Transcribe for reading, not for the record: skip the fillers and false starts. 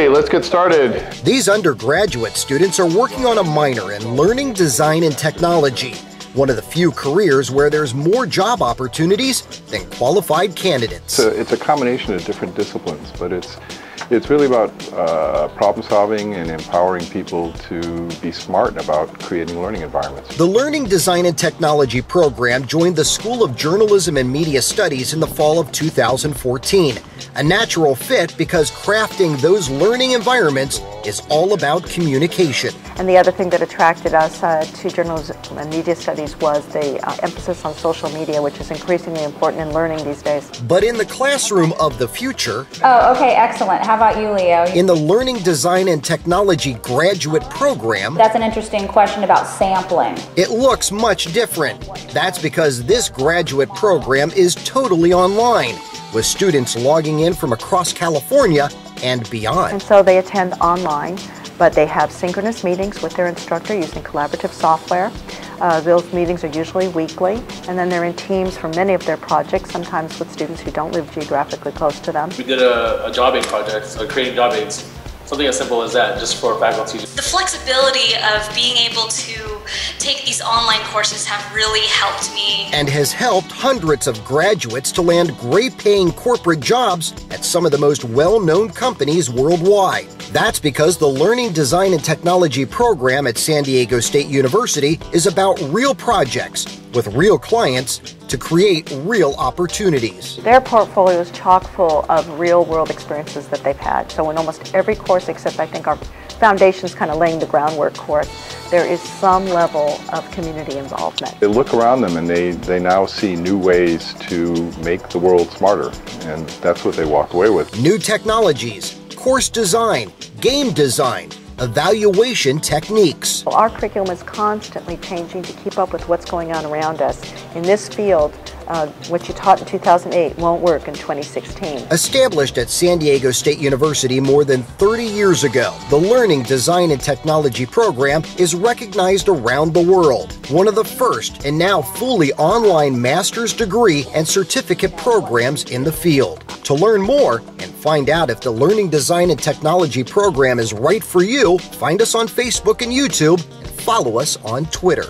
Okay, let's get started. These undergraduate students are working on a minor in learning design and technology, one of the few careers where there's more job opportunities than qualified candidates. It's a combination of different disciplines, but it's really about problem solving and empowering people to be smart about creating learning environments. The Learning Design and Technology program joined the School of Journalism and Media Studies in the fall of 2014. A natural fit because crafting those learning environments is all about communication. And the other thing that attracted us to journalism and media studies was the emphasis on social media, which is increasingly important in learning these days. But in the classroom of the future... Oh, okay, excellent. How about you, Leo? In the Learning Design and Technology graduate program... That's an interesting question about sampling. It looks much different. That's because this graduate program is totally online, with students logging in from across California and beyond. And so they attend online, but they have synchronous meetings with their instructor using collaborative software. Those meetings are usually weekly, and then they're in teams for many of their projects, sometimes with students who don't live geographically close to them. We did a job aid project, creating job aids. Something as simple as that, just for faculty. The flexibility of being able to take these online courses have really helped me. And has helped hundreds of graduates to land great-paying corporate jobs at some of the most well-known companies worldwide. That's because the Learning Design and Technology program at San Diego State University is about real projects with real clients to create real opportunities. Their portfolio is chock full of real-world experiences that they've had. So in almost every course, except I think our Foundations kind of laying the groundwork course, there is some level of community involvement. They look around them and they now see new ways to make the world smarter, and that's what they walk away with. New technologies, course design, game design, evaluation techniques. Our curriculum is constantly changing to keep up with what's going on around us. In this field, what you taught in 2008 won't work in 2016. Established at San Diego State University more than 30 years ago, the Learning Design and Technology program is recognized around the world. One of the first and now fully online master's degree and certificate programs in the field. To learn more, find out if the Learning Design and Technology program is right for you. Find us on Facebook and YouTube, and follow us on Twitter.